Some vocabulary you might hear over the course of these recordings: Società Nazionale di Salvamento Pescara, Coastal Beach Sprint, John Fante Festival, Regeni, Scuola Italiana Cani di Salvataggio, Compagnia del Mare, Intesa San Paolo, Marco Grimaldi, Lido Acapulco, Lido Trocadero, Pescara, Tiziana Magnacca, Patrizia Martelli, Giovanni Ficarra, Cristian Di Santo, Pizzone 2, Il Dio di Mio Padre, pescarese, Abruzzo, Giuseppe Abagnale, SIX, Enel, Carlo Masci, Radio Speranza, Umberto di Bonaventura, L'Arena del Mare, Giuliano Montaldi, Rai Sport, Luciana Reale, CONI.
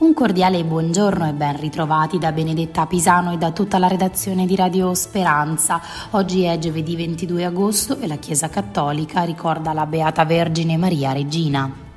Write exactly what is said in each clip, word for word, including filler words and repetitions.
Un cordiale buongiorno e ben ritrovati da Benedetta Pisano e da tutta la redazione di Radio Speranza. Oggi è giovedì ventidue agosto e la Chiesa Cattolica ricorda la Beata Vergine Maria Regina.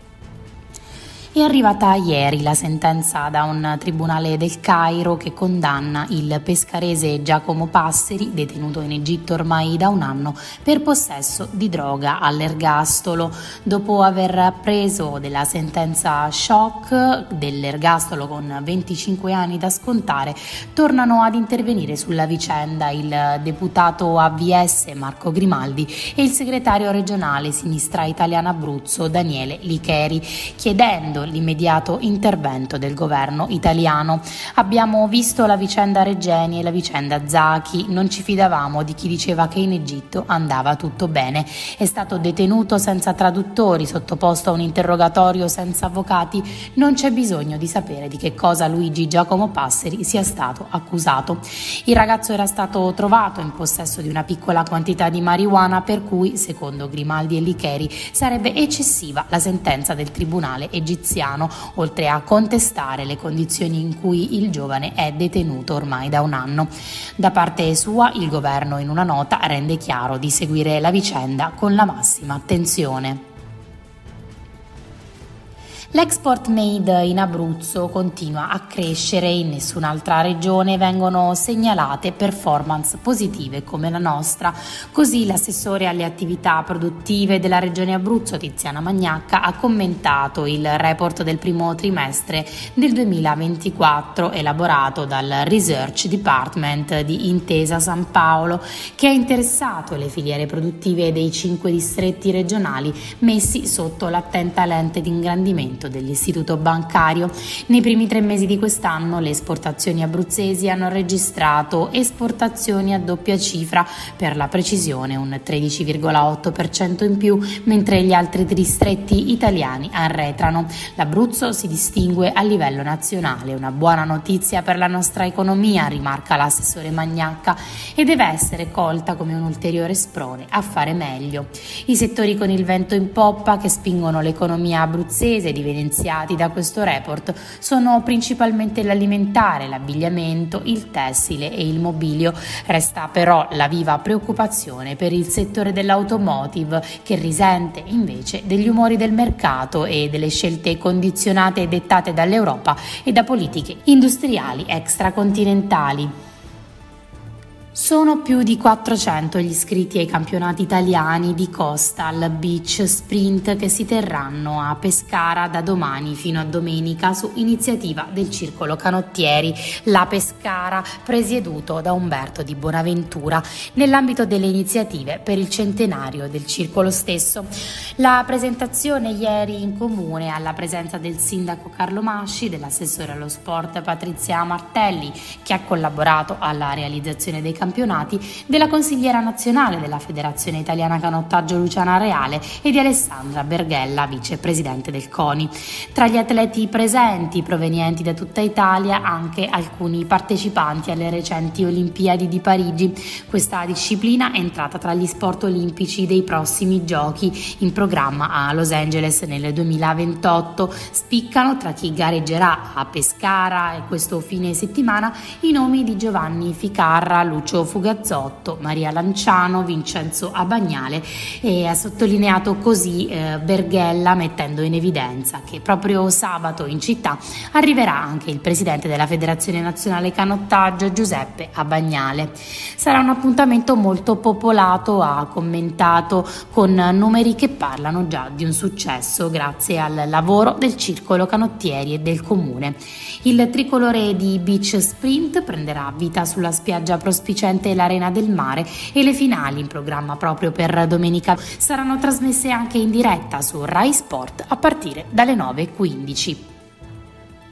È arrivata ieri la sentenza da un tribunale del Cairo che condanna il pescarese Giacomo Passeri, detenuto in Egitto ormai da un anno, per possesso di droga, all'ergastolo. Dopo aver preso della sentenza shock dell'ergastolo con venticinque anni da scontare, tornano ad intervenire sulla vicenda il deputato A V S Marco Grimaldi e il segretario regionale Sinistra Italiana Abruzzo Daniele Licheri, chiedendo l'immediato intervento del governo italiano. Abbiamo visto la vicenda Regeni e la vicenda Zachi, non ci fidavamo di chi diceva che in Egitto andava tutto bene. È stato detenuto senza traduttori, sottoposto a un interrogatorio senza avvocati, non c'è bisogno di sapere di che cosa Luigi Giacomo Passeri sia stato accusato. Il ragazzo era stato trovato in possesso di una piccola quantità di marijuana, per cui, secondo Grimaldi e Licheri, sarebbe eccessiva la sentenza del tribunale egiziano, oltre a contestare le condizioni in cui il giovane è detenuto ormai da un anno. Da parte sua, il governo in una nota rende chiaro di seguire la vicenda con la massima attenzione. L'export made in Abruzzo continua a crescere, in nessun'altra regione vengono segnalate performance positive come la nostra. Così l'assessore alle attività produttive della regione Abruzzo, Tiziana Magnacca, ha commentato il report del primo trimestre del duemilaventiquattro elaborato dal Research Department di Intesa San Paolo, che ha interessato le filiere produttive dei cinque distretti regionali messi sotto l'attenta lente di ingrandimento dell'istituto bancario. Nei primi tre mesi di quest'anno le esportazioni abruzzesi hanno registrato esportazioni a doppia cifra, per la precisione un tredici virgola otto per cento in più, mentre gli altri distretti italiani arretrano. L'Abruzzo si distingue a livello nazionale, una buona notizia per la nostra economia, rimarca l'assessore Magnacca, e deve essere colta come un ulteriore sprone a fare meglio. I settori con il vento in poppa che spingono l'economia abruzzese, di evidenziati da questo report, sono principalmente l'alimentare, l'abbigliamento, il tessile e il mobilio. Resta però la viva preoccupazione per il settore dell'automotive, che risente invece degli umori del mercato e delle scelte condizionate e dettate dall'Europa e da politiche industriali extracontinentali. Sono più di quattrocento gli iscritti ai campionati italiani di Coastal Beach Sprint che si terranno a Pescara da domani fino a domenica su iniziativa del Circolo Canottieri La Pescara, presieduto da Umberto di Bonaventura, nell'ambito delle iniziative per il centenario del circolo stesso. La presentazione ieri in comune, alla presenza del sindaco Carlo Masci, dell'assessore allo sport Patrizia Martelli, che ha collaborato alla realizzazione dei campionati, della consigliera nazionale della Federazione Italiana Canottaggio Luciana Reale e di Alessandra Berghella, vicepresidente del CONI. Tra gli atleti presenti, provenienti da tutta Italia, anche alcuni partecipanti alle recenti Olimpiadi di Parigi. Questa disciplina è entrata tra gli sport olimpici dei prossimi giochi in programma a Los Angeles nel duemilaventotto. Spiccano tra chi gareggerà a Pescara e questo fine settimana i nomi di Giovanni Ficarra, Lucia Fugazzotto, Maria Lanciano, Vincenzo Abagnale, e ha sottolineato così eh, Berghella, mettendo in evidenza che proprio sabato in città arriverà anche il presidente della Federazione Nazionale Canottaggio Giuseppe Abagnale. Sarà un appuntamento molto popolato, ha commentato, con numeri che parlano già di un successo grazie al lavoro del Circolo Canottieri e del Comune. Il tricolore di Beach Sprint prenderà vita sulla spiaggia prospettiva L'Arena del Mare, e le finali, in programma proprio per domenica, saranno trasmesse anche in diretta su Rai Sport a partire dalle nove e quindici.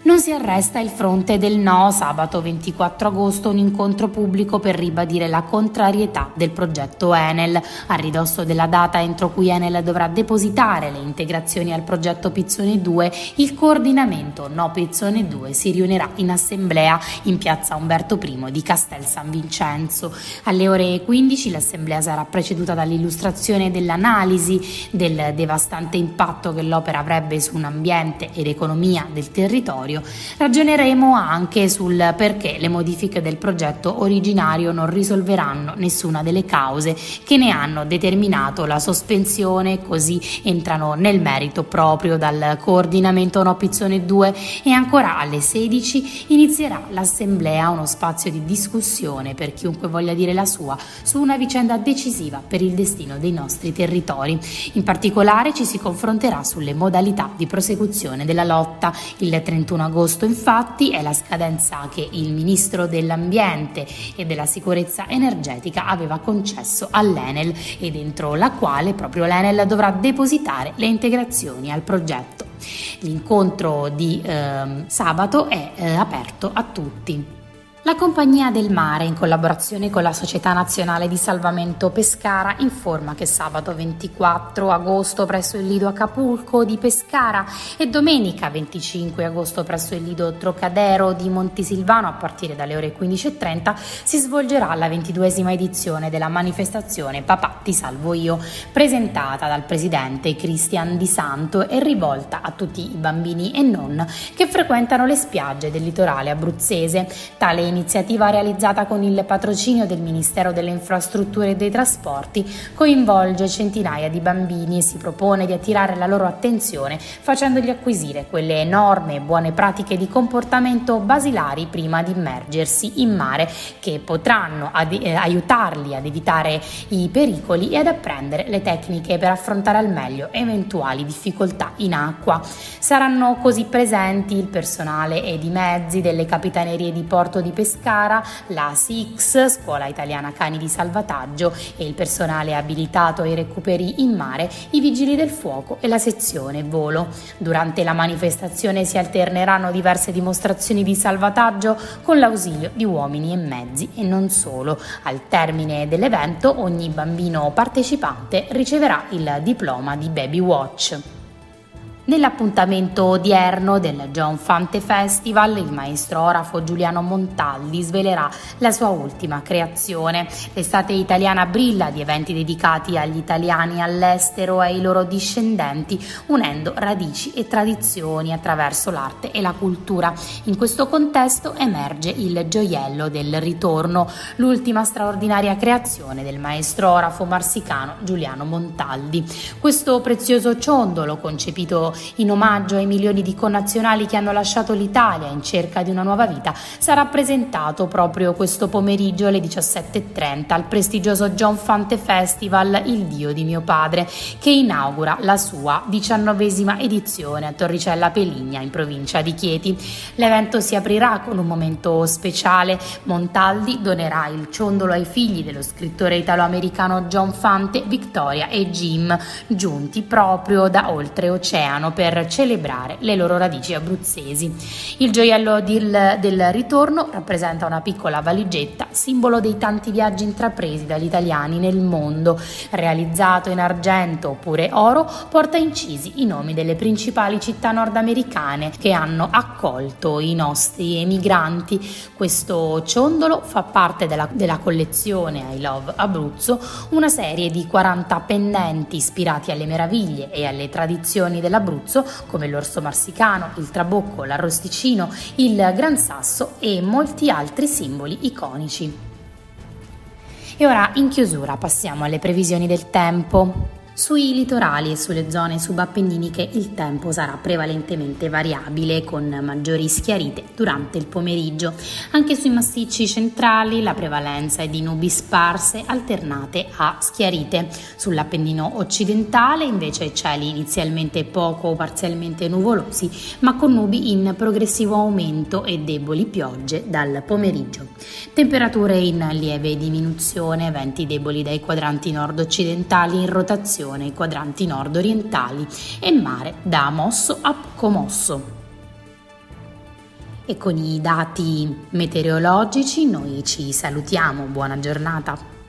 Non si arresta il fronte del no. Sabato ventiquattro agosto un incontro pubblico per ribadire la contrarietà del progetto Enel. A ridosso della data entro cui Enel dovrà depositare le integrazioni al progetto Pizzone due, il coordinamento No Pizzone due si riunirà in assemblea in piazza Umberto primo di Castel San Vincenzo. Alle ore quindici l'assemblea sarà preceduta dall'illustrazione dell'analisi del devastante impatto che l'opera avrebbe su un ambiente ed economia del territorio, territorio. Ragioneremo anche sul perché le modifiche del progetto originario non risolveranno nessuna delle cause che ne hanno determinato la sospensione, così entrano nel merito proprio dal coordinamento No Pizzone due. E ancora alle sedici inizierà l'assemblea, uno spazio di discussione per chiunque voglia dire la sua su una vicenda decisiva per il destino dei nostri territori. In particolare ci si confronterà sulle modalità di prosecuzione della lotta. Il trentuno agosto infatti è la scadenza che il Ministro dell'Ambiente e della Sicurezza Energetica aveva concesso all'Enel e dentro la quale proprio l'Enel dovrà depositare le integrazioni al progetto. L'incontro di eh, sabato è eh, aperto a tutti. La Compagnia del Mare, in collaborazione con la Società Nazionale di Salvamento Pescara, informa che sabato ventiquattro agosto presso il lido Acapulco di Pescara e domenica venticinque agosto presso il lido Trocadero di Montesilvano, a partire dalle ore quindici e trenta, si svolgerà la ventiduesima edizione della manifestazione Papà ti salvo io, presentata dal presidente Cristian Di Santo e rivolta a tutti i bambini e non che frequentano le spiagge del litorale abruzzese. Tale iniziativa realizzata con il patrocinio del Ministero delle Infrastrutture e dei Trasporti coinvolge centinaia di bambini e si propone di attirare la loro attenzione facendogli acquisire quelle norme e buone pratiche di comportamento basilari prima di immergersi in mare, che potranno ad, eh, aiutarli ad evitare i pericoli e ad apprendere le tecniche per affrontare al meglio eventuali difficoltà in acqua. Saranno così presenti il personale ed i mezzi delle Capitanerie di Porto di Pescara, la S I X, Scuola Italiana Cani di Salvataggio, e il personale abilitato ai recuperi in mare, i vigili del fuoco e la sezione volo. Durante la manifestazione si alterneranno diverse dimostrazioni di salvataggio con l'ausilio di uomini e mezzi e non solo. Al termine dell'evento ogni bambino partecipante riceverà il diploma di Baby Watch. Nell'appuntamento odierno del John Fante Festival, il maestro orafo Giuliano Montaldi svelerà la sua ultima creazione. L'estate italiana brilla di eventi dedicati agli italiani all'estero e ai loro discendenti, unendo radici e tradizioni attraverso l'arte e la cultura. In questo contesto emerge il gioiello del ritorno, l'ultima straordinaria creazione del maestro orafo marsicano Giuliano Montaldi. Questo prezioso ciondolo, concepito in omaggio ai milioni di connazionali che hanno lasciato l'Italia in cerca di una nuova vita, sarà presentato proprio questo pomeriggio alle diciassette e trenta al prestigioso John Fante Festival Il Dio di mio padre, che inaugura la sua diciannovesima edizione a Torricella Peligna in provincia di Chieti. L'evento si aprirà con un momento speciale. Montaldi donerà il ciondolo ai figli dello scrittore italo-americano John Fante, Victoria e Jim, giunti proprio da oltreoceano per celebrare le loro radici abruzzesi. Il gioiello del, del ritorno rappresenta una piccola valigetta, simbolo dei tanti viaggi intrapresi dagli italiani nel mondo. Realizzato in argento oppure oro, porta incisi i nomi delle principali città nordamericane che hanno accolto i nostri emigranti. Questo ciondolo fa parte della, della collezione I Love Abruzzo, una serie di quaranta pendenti ispirati alle meraviglie e alle tradizioni dell'Abruzzo, come l'orso marsicano, il trabocco, l'arrosticino, il gran sasso e molti altri simboli iconici. E ora in chiusura passiamo alle previsioni del tempo. Sui litorali e sulle zone subappenniniche il tempo sarà prevalentemente variabile, con maggiori schiarite durante il pomeriggio. Anche sui massicci centrali la prevalenza è di nubi sparse alternate a schiarite. Sull'Appennino occidentale invece cieli inizialmente poco o parzialmente nuvolosi, ma con nubi in progressivo aumento e deboli piogge dal pomeriggio. Temperature in lieve diminuzione, venti deboli dai quadranti nord-occidentali in rotazione i quadranti nord-orientali e mare da mosso a poco mosso. E con i dati meteorologici noi ci salutiamo, buona giornata.